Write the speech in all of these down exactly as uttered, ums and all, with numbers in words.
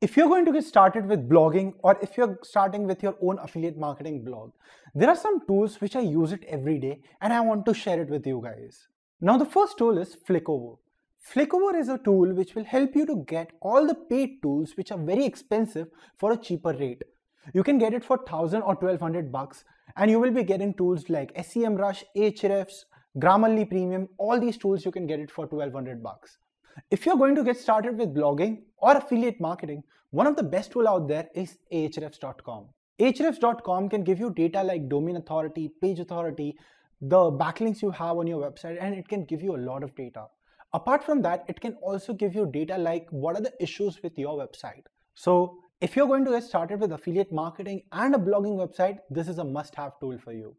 If you're going to get started with blogging, or if you're starting with your own affiliate marketing blog, there are some tools which I use it every day and I want to share it with you guys. Now the first tool is Flickover. Flickover is a tool which will help you to get all the paid tools which are very expensive for a cheaper rate. You can get it for one thousand or twelve hundred bucks, and you will be getting tools like SEMrush, Ahrefs, Grammarly Premium. All these tools you can get it for twelve hundred bucks. If you're going to get started with blogging or affiliate marketing, one of the best tool out there is Ahrefs dot com. Ahrefs dot com can give you data like domain authority, page authority, the backlinks you have on your website, and it can give you a lot of data. Apart from that, it can also give you data like what are the issues with your website. So if you're going to get started with affiliate marketing and a blogging website, this is a must-have tool for you.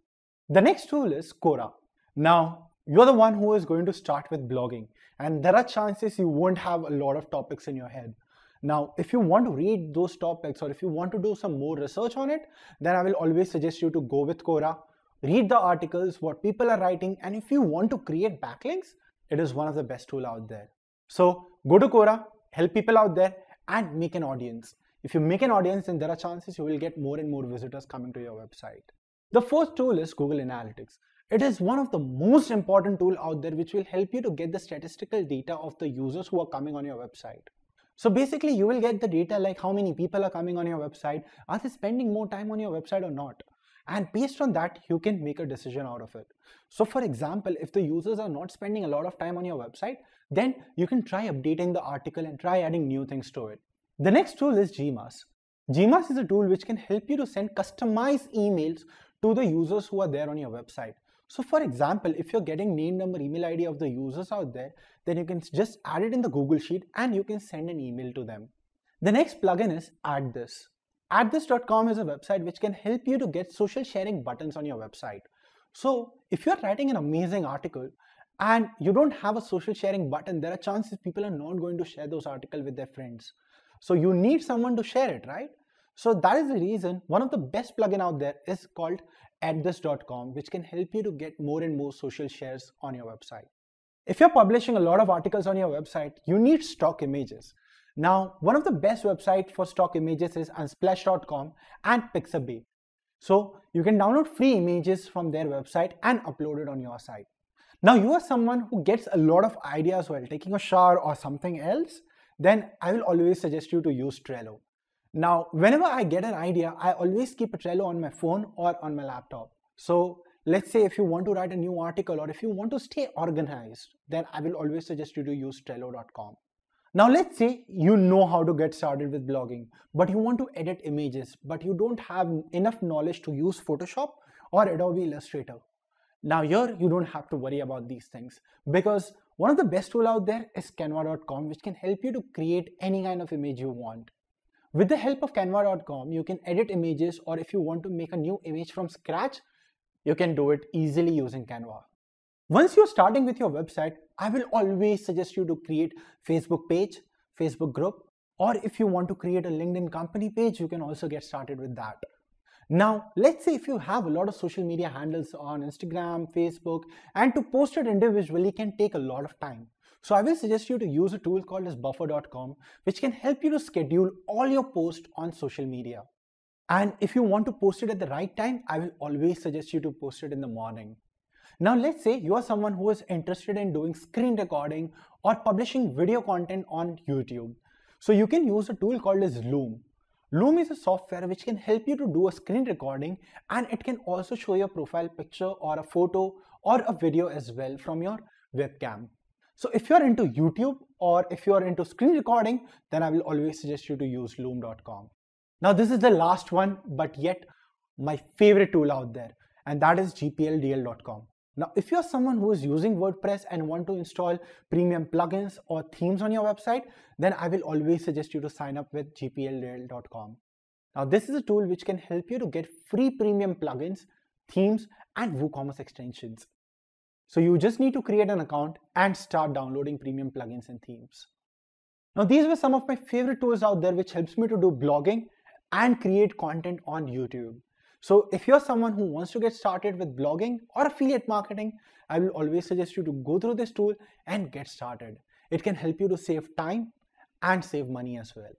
The next tool is Quora. Now, you're the one who is going to start with blogging, and there are chances you won't have a lot of topics in your head. Now, if you want to read those topics, or if you want to do some more research on it, then I will always suggest you to go with Quora. Read the articles, what people are writing, and if you want to create backlinks, it is one of the best tools out there. So go to Quora, help people out there, and make an audience. If you make an audience, then there are chances you will get more and more visitors coming to your website. The fourth tool is Google Analytics. It is one of the most important tools out there which will help you to get the statistical data of the users who are coming on your website. So basically you will get the data like how many people are coming on your website, are they spending more time on your website or not? And based on that, you can make a decision out of it. So for example, if the users are not spending a lot of time on your website, then you can try updating the article and try adding new things to it. The next tool is GMass. GMass is a tool which can help you to send customized emails to the users who are there on your website. So for example, if you're getting name, number, email I D of the users out there, then you can just add it in the Google Sheet and you can send an email to them. The next plugin is AddThis. AddThis dot com is a website which can help you to get social sharing buttons on your website. So if you're writing an amazing article and you don't have a social sharing button, there are chances people are not going to share those articles with their friends. So you need someone to share it, right? So that is the reason one of the best plugin out there is called AddThis dot com, which can help you to get more and more social shares on your website. If you're publishing a lot of articles on your website, you need stock images. Now, one of the best websites for stock images is Unsplash dot com and Pixabay. So you can download free images from their website and upload it on your site. Now, you are someone who gets a lot of ideas while taking a shower or something else, then I will always suggest you to use Trello. Now, whenever I get an idea, I always keep a Trello on my phone or on my laptop. So let's say if you want to write a new article or if you want to stay organized, then I will always suggest you to use Trello dot com. Now, let's say you know how to get started with blogging, but you want to edit images, but you don't have enough knowledge to use Photoshop or Adobe Illustrator. Now here, you don't have to worry about these things, because one of the best tools out there is Canva dot com, which can help you to create any kind of image you want. With the help of Canva dot com, you can edit images, or if you want to make a new image from scratch, you can do it easily using Canva. Once you're starting with your website, I will always suggest you to create Facebook page, Facebook group, or if you want to create a LinkedIn company page, you can also get started with that. Now, let's say if you have a lot of social media handles on Instagram, Facebook, and to post it individually can take a lot of time. So I will suggest you to use a tool called as Buffer dot com, which can help you to schedule all your posts on social media. And if you want to post it at the right time, I will always suggest you to post it in the morning. Now let's say you are someone who is interested in doing screen recording or publishing video content on YouTube. So you can use a tool called as Loom. Loom is a software which can help you to do a screen recording, and it can also show your profile picture or a photo or a video as well from your webcam. So if you're into YouTube or if you're into screen recording, then I will always suggest you to use Loom dot com. Now this is the last one, but yet my favorite tool out there, and that is G P L D L dot com. Now if you're someone who is using WordPress and want to install premium plugins or themes on your website, then I will always suggest you to sign up with G P L D L dot com. Now this is a tool which can help you to get free premium plugins, themes, and WooCommerce extensions. So you just need to create an account and start downloading premium plugins and themes. Now these were some of my favorite tools out there which helps me to do blogging and create content on YouTube. So if you're someone who wants to get started with blogging or affiliate marketing, I will always suggest you to go through this tool and get started. It can help you to save time and save money as well.